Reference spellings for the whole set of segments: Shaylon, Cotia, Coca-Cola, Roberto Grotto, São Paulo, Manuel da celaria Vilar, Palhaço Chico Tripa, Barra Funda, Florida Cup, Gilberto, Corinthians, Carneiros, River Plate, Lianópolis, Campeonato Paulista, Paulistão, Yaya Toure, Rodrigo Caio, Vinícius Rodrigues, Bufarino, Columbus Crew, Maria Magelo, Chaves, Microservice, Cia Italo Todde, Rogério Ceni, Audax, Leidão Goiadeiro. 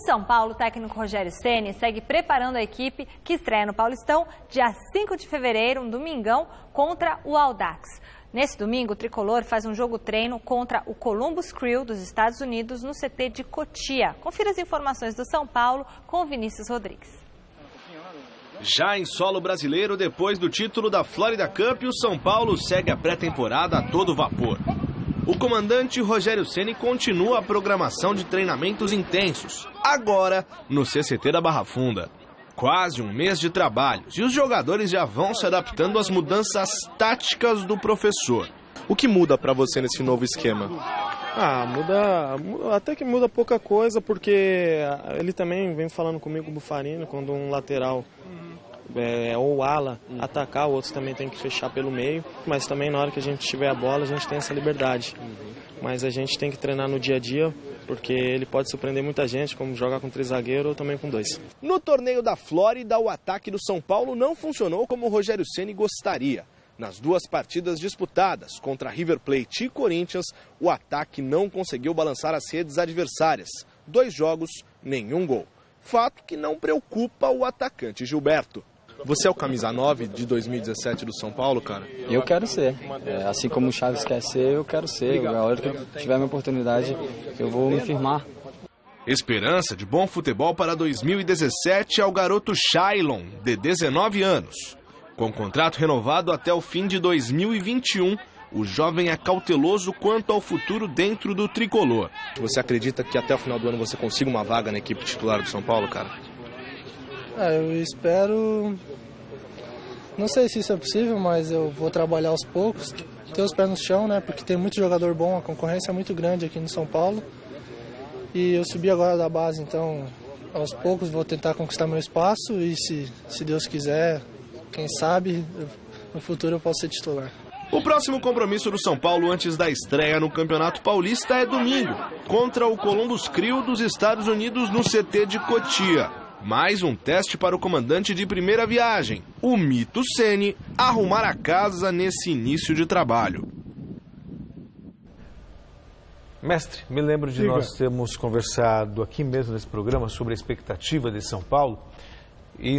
O São Paulo, o técnico Rogério Ceni, segue preparando a equipe que estreia no Paulistão dia 5 de fevereiro, um domingão, contra o Audax. Nesse domingo, o tricolor faz um jogo-treino contra o Columbus Crew dos Estados Unidos no CT de Cotia. Confira as informações do São Paulo com o Vinícius Rodrigues. Já em solo brasileiro, depois do título da Florida Cup, o São Paulo segue a pré-temporada a todo vapor. O comandante Rogério Ceni continua a programação de treinamentos intensos, agora no CCT da Barra Funda. Quase um mês de trabalhos e os jogadores já vão se adaptando às mudanças táticas do professor. O que muda para você nesse novo esquema? Muda, até que muda pouca coisa, porque ele também vem falando comigo, o Bufarino, quando um lateral ou ala atacar, o outro também tem que fechar pelo meio, mas também na hora que a gente tiver a bola, a gente tem essa liberdade. Mas a gente tem que treinar no dia a dia, porque ele pode surpreender muita gente, como jogar com 3 zagueiros ou também com 2. No torneio da Flórida, o ataque do São Paulo não funcionou como o Rogério Ceni gostaria. Nas duas partidas disputadas contra River Plate e Corinthians, o ataque não conseguiu balançar as redes adversárias. 2 jogos, nenhum gol. Fato que não preocupa o atacante Gilberto. Você é o camisa 9 de 2017 do São Paulo, cara? Eu quero ser. Assim como o Chaves quer ser, eu quero ser. A hora que eu tiver minha oportunidade, eu vou me firmar. Esperança de bom futebol para 2017 é o garoto Shaylon, de 19 anos. Com contrato renovado até o fim de 2021, o jovem é cauteloso quanto ao futuro dentro do tricolor. Você acredita que até o final do ano você consiga uma vaga na equipe titular do São Paulo, cara? Eu espero... Não sei se isso é possível, mas eu vou trabalhar aos poucos, ter os pés no chão, né? Porque tem muito jogador bom, a concorrência é muito grande aqui no São Paulo. E eu subi agora da base, então aos poucos vou tentar conquistar meu espaço e se Deus quiser... Quem sabe, no futuro eu posso ser titular. O próximo compromisso do São Paulo antes da estreia no Campeonato Paulista é domingo, contra o Columbus Crew dos Estados Unidos no CT de Cotia. Mais um teste para o comandante de primeira viagem, o mito Ceni, arrumar a casa nesse início de trabalho. Mestre, me lembro de nós termos conversado aqui mesmo nesse programa sobre a expectativa de São Paulo. E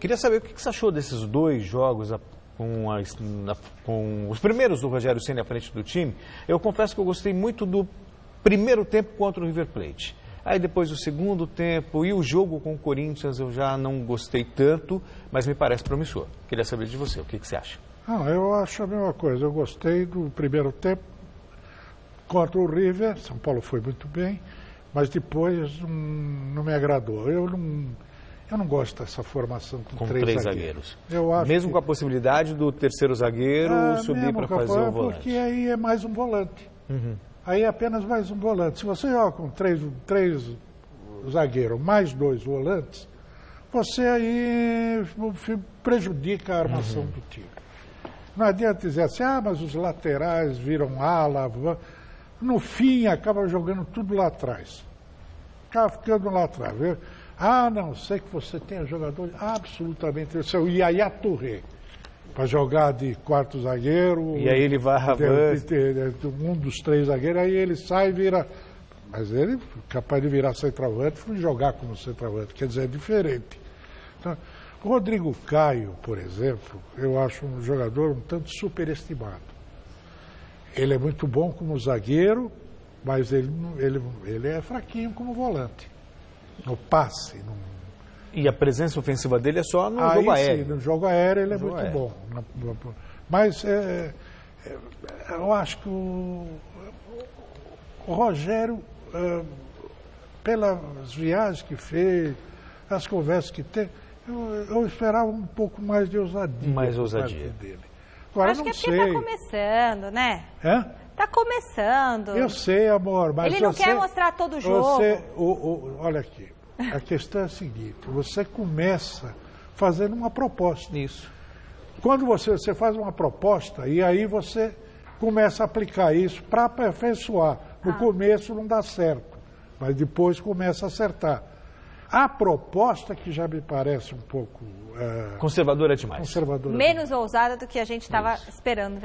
queria saber o que você achou desses 2 jogos com os primeiros do Rogério Ceni à frente do time. Eu confesso que eu gostei muito do primeiro tempo contra o River Plate. Aí depois o segundo tempo e o jogo com o Corinthians eu já não gostei tanto, mas me parece promissor. Queria saber de você, o que você acha? Eu acho a mesma coisa. Eu gostei do primeiro tempo contra o River. São Paulo foi muito bem, mas depois não me agradou. Eu não gosto dessa formação com 3 zagueiros. Eu acho mesmo que... com a possibilidade do terceiro zagueiro subir para fazer o volante. Porque aí é mais um volante. Aí é apenas mais um volante. Se você joga com 3 zagueiros mais 2 volantes, você aí prejudica a armação do time. Não adianta dizer assim, mas os laterais viram ala. No fim, acaba jogando tudo lá atrás. Acaba ficando lá atrás, viu? Não sei que você tenha jogador absolutamente... Esse é o Yaya Toure, para jogar de 4º zagueiro. E aí ele vai arravando. Um dos 3 zagueiros, aí ele sai e vira... Mas ele é capaz de virar centroavante e jogar como centroavante. Quer dizer, é diferente. Então, o Rodrigo Caio, por exemplo, eu acho um jogador um tanto superestimado. Ele é muito bom como zagueiro, mas ele é fraquinho como volante. No passe. E a presença ofensiva dele é só no jogo aéreo. Sim, no jogo aéreo ele é muito bom. Mas eu acho que o Rogério, pelas viagens que fez, as conversas que teve, eu esperava um pouco mais de ousadia. Mais ousadia dele. Agora, acho que é porque está começando, né? Está começando. Eu sei, amor, mas ele não quer mostrar todo o jogo. Olha aqui, a questão é a seguinte, você começa fazendo uma proposta. Isso. Quando você faz uma proposta e aí você começa a aplicar isso para aperfeiçoar. No começo não dá certo, mas depois começa a acertar. A proposta que já me parece um pouco... conservadora demais. Menos ousada do que a gente estava esperando,